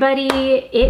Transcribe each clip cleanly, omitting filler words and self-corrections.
everybody,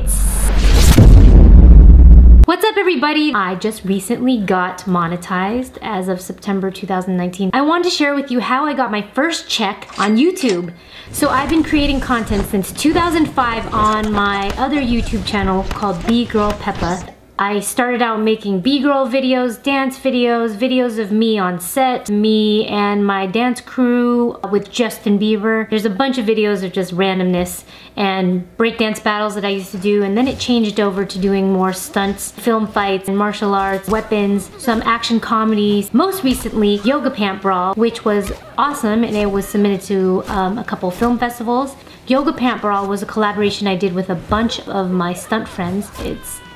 What's up everybody? I just recently got monetized as of September 2019. I wanted to share with you how I got my first check on YouTube. So I've been creating content since 2005 on my other YouTube channel called B-Girl Peppa. I started out making B-girl videos, dance videos, videos of me on set, me and my dance crew with Justin Bieber. There's a bunch of videos of just randomness and breakdance battles that I used to do, and then it changed over to doing more stunts, film fights, and martial arts, weapons, some action comedies. Most recently, Yoga Pant Brawl, which was awesome, and it was submitted to a couple film festivals. Yoga Pant Brawl was a collaboration I did with a bunch of my stunt friends.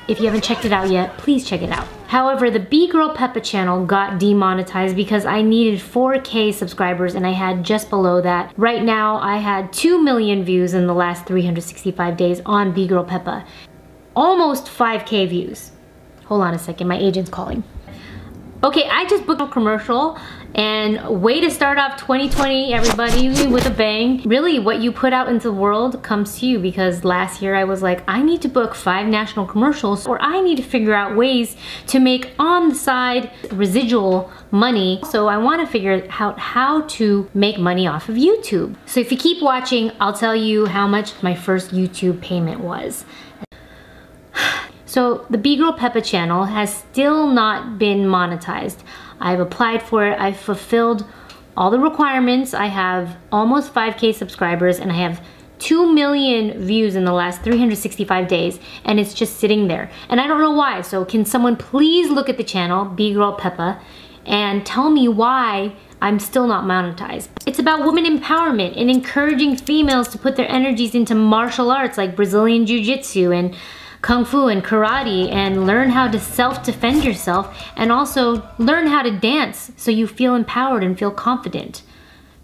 If you haven't checked it out yet, please check it out. However, the B-Girl Peppa channel got demonetized because I needed 4K subscribers and I had just below that. Right now, I had 2 million views in the last 365 days on B-Girl Peppa. Almost 5K views. Hold on a second, my agent's calling. Okay, I just booked a commercial, and way to start off 2020, everybody, with a bang. Really, what you put out into the world comes to you, because last year I was like, I need to book 5 national commercials, or I need to figure out ways to make on the side residual money. So I want to figure out how to make money off of YouTube. So if you keep watching, I'll tell you how much my first YouTube payment was. So the B-Girl Peppa channel has still not been monetized. I've applied for it, I've fulfilled all the requirements, I have almost 5K subscribers, and I have 2 million views in the last 365 days, and it's just sitting there. And I don't know why, so can someone please look at the channel, B-Girl Peppa, and tell me why I'm still not monetized. It's about women empowerment and encouraging females to put their energies into martial arts like Brazilian Jiu Jitsu and Kung Fu and Karate, and learn how to self-defend yourself, and also learn how to dance so you feel empowered and feel confident.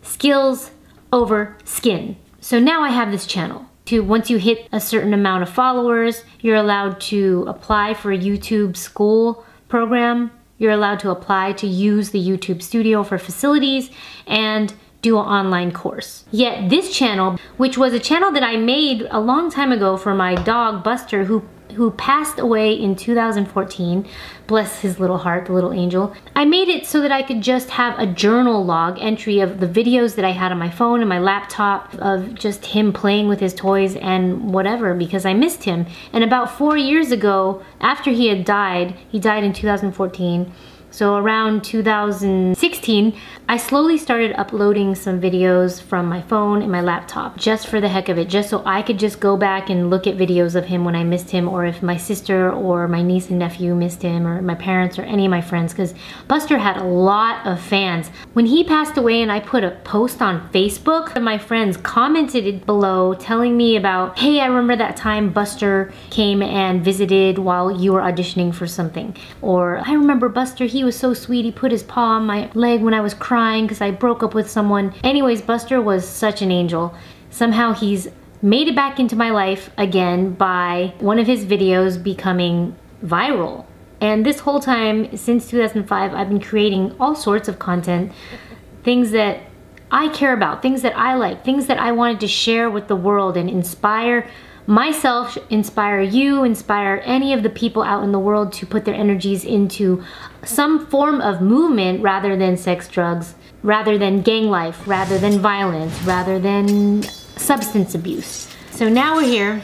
Skills over skin. So now I have this channel. Once you hit a certain amount of followers, you're allowed to apply for a YouTube school program, you're allowed to apply to use the YouTube Studio for facilities, and do an online course. Yet this channel, which was a channel that I made a long time ago for my dog Buster, who passed away in 2014, bless his little heart, the little angel. I made it so that I could just have a journal log entry of the videos that I had on my phone and my laptop of just him playing with his toys and whatever, because I missed him. And about 4 years ago, after he died in 2014, so around 2016, I slowly started uploading some videos from my phone and my laptop, just for the heck of it, just so I could just go back and look at videos of him when I missed him, or if my sister or my niece and nephew missed him, or my parents or any of my friends, because Buster had a lot of fans. When he passed away and I put a post on Facebook, my friends commented below telling me about, hey, I remember that time Buster came and visited while you were auditioning for something, or I remember Buster, he was so sweet, he put his paw on my leg when I was crying because I broke up with someone. Anyways, Buster was such an angel. Somehow he's made it back into my life again by one of his videos becoming viral. And this whole time, since 2005, I've been creating all sorts of content, things that I care about, things that I like, things that I wanted to share with the world and inspire myself, inspire you, inspire any of the people out in the world to put their energies into some form of movement rather than sex, drugs, rather than gang life, rather than violence, rather than substance abuse. So now we're here,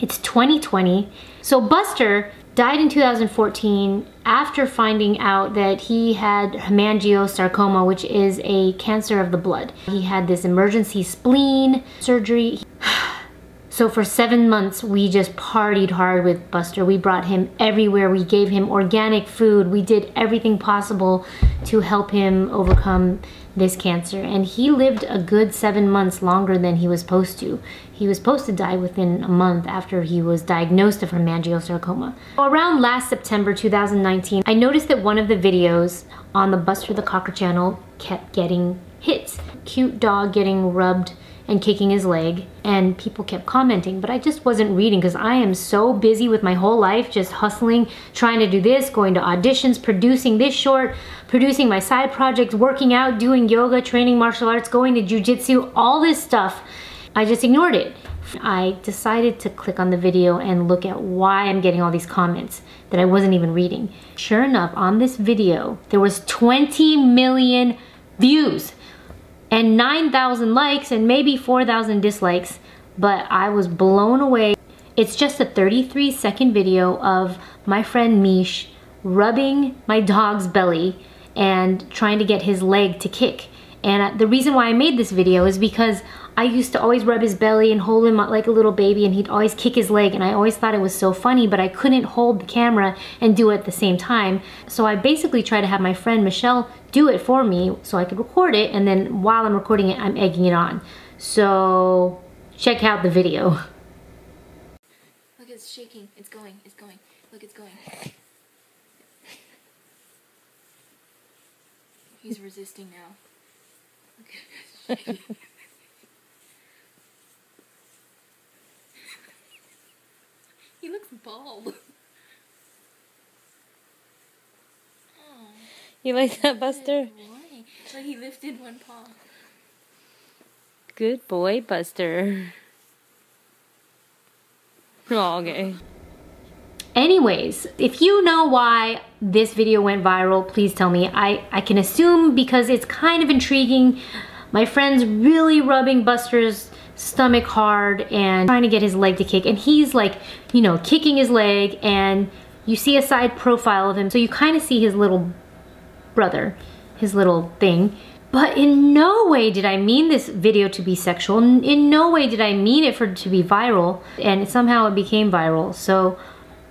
it's 2020. So Buster died in 2014 after finding out that he had hemangiosarcoma, which is a cancer of the blood. He had this emergency spleen surgery. So for 7 months, we just partied hard with Buster. We brought him everywhere. We gave him organic food. We did everything possible to help him overcome this cancer. And he lived a good 7 months longer than he was supposed to. He was supposed to die within a month after he was diagnosed of hemangiosarcoma. Around last September 2019, I noticed that one of the videos on the Buster the Cocker channel kept getting hits. Cute dog getting rubbed and kicking his leg, and people kept commenting, but I just wasn't reading because I am so busy with my whole life, just hustling, trying to do this, going to auditions, producing this short, producing my side projects, working out, doing yoga, training martial arts, going to jiu-jitsu, all this stuff. I just ignored it. I decided to click on the video and look at why I'm getting all these comments that I wasn't even reading. Sure enough, on this video, there was 20 million views and 9,000 likes and maybe 4,000 dislikes, but I was blown away. It's just a 33-second video of my friend Mish rubbing my dog's belly and trying to get his leg to kick. And the reason why I made this video is because I used to always rub his belly and hold him like a little baby, and he'd always kick his leg, and I always thought it was so funny, but I couldn't hold the camera and do it at the same time. So I basically tried to have my friend Michelle do it for me so I could record it, and then while I'm recording it, I'm egging it on. So check out the video. Look, it's shaking. It's going. It's going. Look, it's going. He's resisting now. He looks bald. Oh, you like that, Buster? So he lifted one paw. Good boy, Buster. Oh, okay. Anyways, if you know why this video went viral, please tell me. I can assume because it's kind of intriguing. My friend's really rubbing Buster's stomach hard and trying to get his leg to kick, and he's like, you know, kicking his leg, and you see a side profile of him, so you kind of see his little brother, his little thing. But in no way did I mean this video to be sexual. In no way did I mean it for it to be viral, and somehow it became viral. So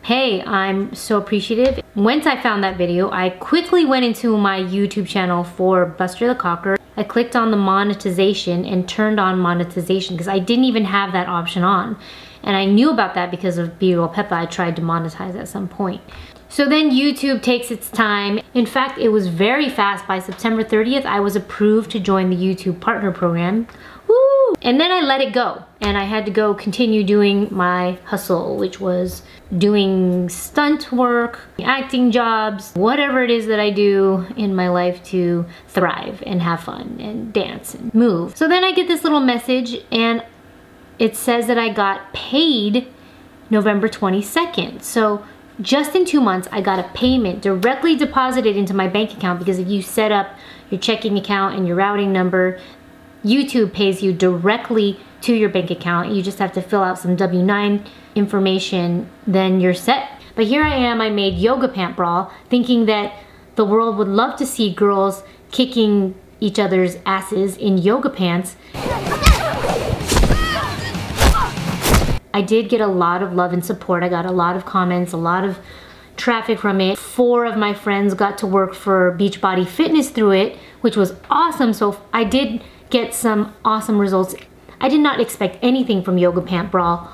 hey, I'm so appreciative. Once I found that video, I quickly went into my YouTube channel for Buster the Cocker. I clicked on the monetization and turned on monetization because I didn't even have that option on. And I knew about that because of B-Girl Peppa. I tried to monetize at some point. So then YouTube takes its time. In fact, it was very fast. By September 30th, I was approved to join the YouTube Partner Program. Woo! And then I let it go, and I had to go continue doing my hustle, which was doing stunt work, acting jobs, whatever it is that I do in my life to thrive and have fun and dance and move. So then I get this little message, and it says that I got paid November 22nd. So just in 2 months, I got a payment directly deposited into my bank account, because if you set up your checking account and your routing number, YouTube pays you directly to your bank account. You just have to fill out some W-9 information, then you're set. But here I am, I made Yoga Pant Brawl, thinking that the world would love to see girls kicking each other's asses in yoga pants. I did get a lot of love and support. I got a lot of comments, a lot of traffic from it. 4 of my friends got to work for Beachbody Fitness through it, which was awesome. So I did get some awesome results. I did not expect anything from Yoga Pant Brawl.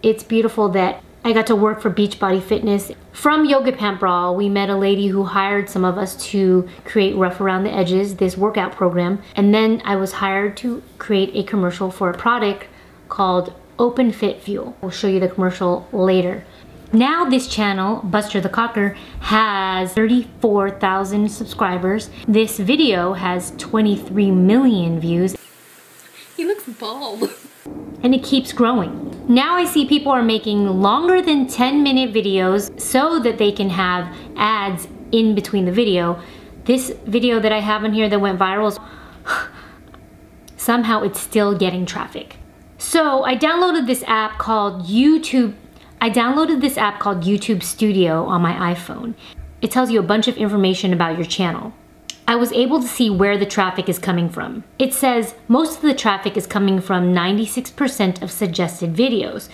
It's beautiful that I got to work for Beachbody Fitness. From Yoga Pant Brawl, we met a lady who hired some of us to create Rough Around the Edges, this workout program. And then I was hired to create a commercial for a product called Open Fit Fuel. I'll show you the commercial later. Now this channel, Buster the Cocker, has 34,000 subscribers. This video has 23 million views. He looks bald. And it keeps growing. Now I see people are making longer than 10-minute videos so that they can have ads in between the video. This video that I have on here that went viral, somehow it's still getting traffic. So I downloaded this app called YouTube Studio on my iPhone. It tells you a bunch of information about your channel. I was able to see where the traffic is coming from. It says most of the traffic is coming from 96% of suggested videos.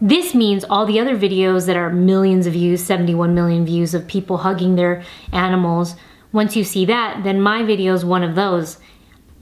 This means all the other videos that are millions of views, 71 million views of people hugging their animals. Once you see that, then my video is one of those.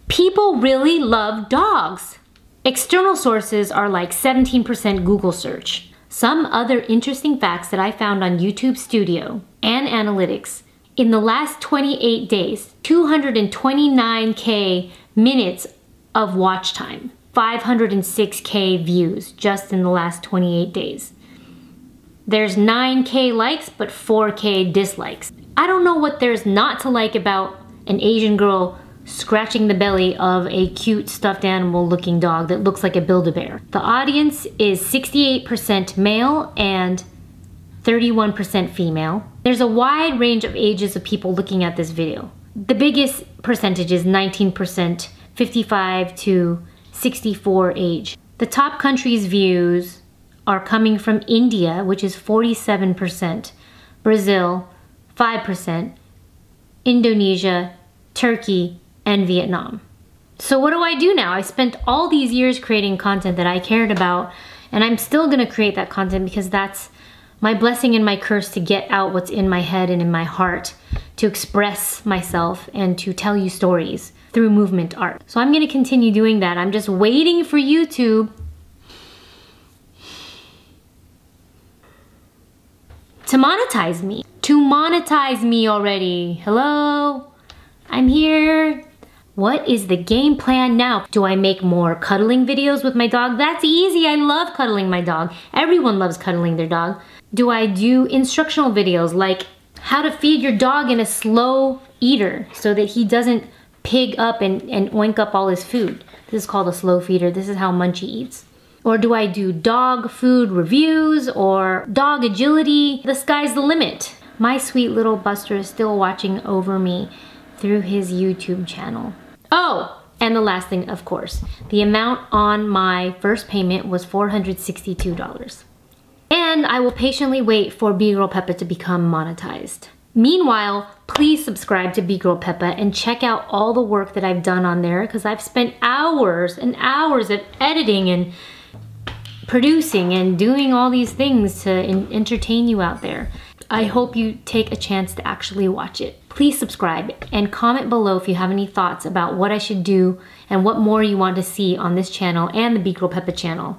People really love dogs. External sources are like 17% Google search. Some other interesting facts that I found on YouTube Studio and analytics. In the last 28 days, 229K minutes of watch time, 506K views just in the last 28 days. There's 9K likes, but 4K dislikes. I don't know what there's not to like about an Asian girl scratching the belly of a cute stuffed animal looking dog that looks like a Build-A-Bear. The audience is 68% male and 31% female. There's a wide range of ages of people looking at this video. The biggest percentage is 19%, 55 to 64 age. The top countries' views are coming from India, which is 47%, Brazil, 5%, Indonesia, Turkey, and Vietnam. So what do I do now? I spent all these years creating content that I cared about, and I'm still gonna create that content because that's my blessing and my curse to get out what's in my head and in my heart, to express myself and to tell you stories through movement art. So I'm gonna continue doing that. I'm just waiting for YouTube to monetize me already. Hello? I'm here. What is the game plan now? Do I make more cuddling videos with my dog? That's easy. I love cuddling my dog. Everyone loves cuddling their dog. Do I do instructional videos like how to feed your dog in a slow eater so that he doesn't pig up and oink up all his food? This is called a slow feeder. This is how Munchie eats. Or do I do dog food reviews or dog agility? The sky's the limit. My sweet little Buster is still watching over me through his YouTube channel. Oh, and the last thing, of course, the amount on my first payment was $462. And I will patiently wait for B-Girl Peppa to become monetized. Meanwhile, please subscribe to B-Girl Peppa and check out all the work that I've done on there, because I've spent hours and hours of editing and producing and doing all these things to entertain you out there. I hope you take a chance to actually watch it. Please subscribe and comment below if you have any thoughts about what I should do and what more you want to see on this channel and the B-Girl Peppa channel.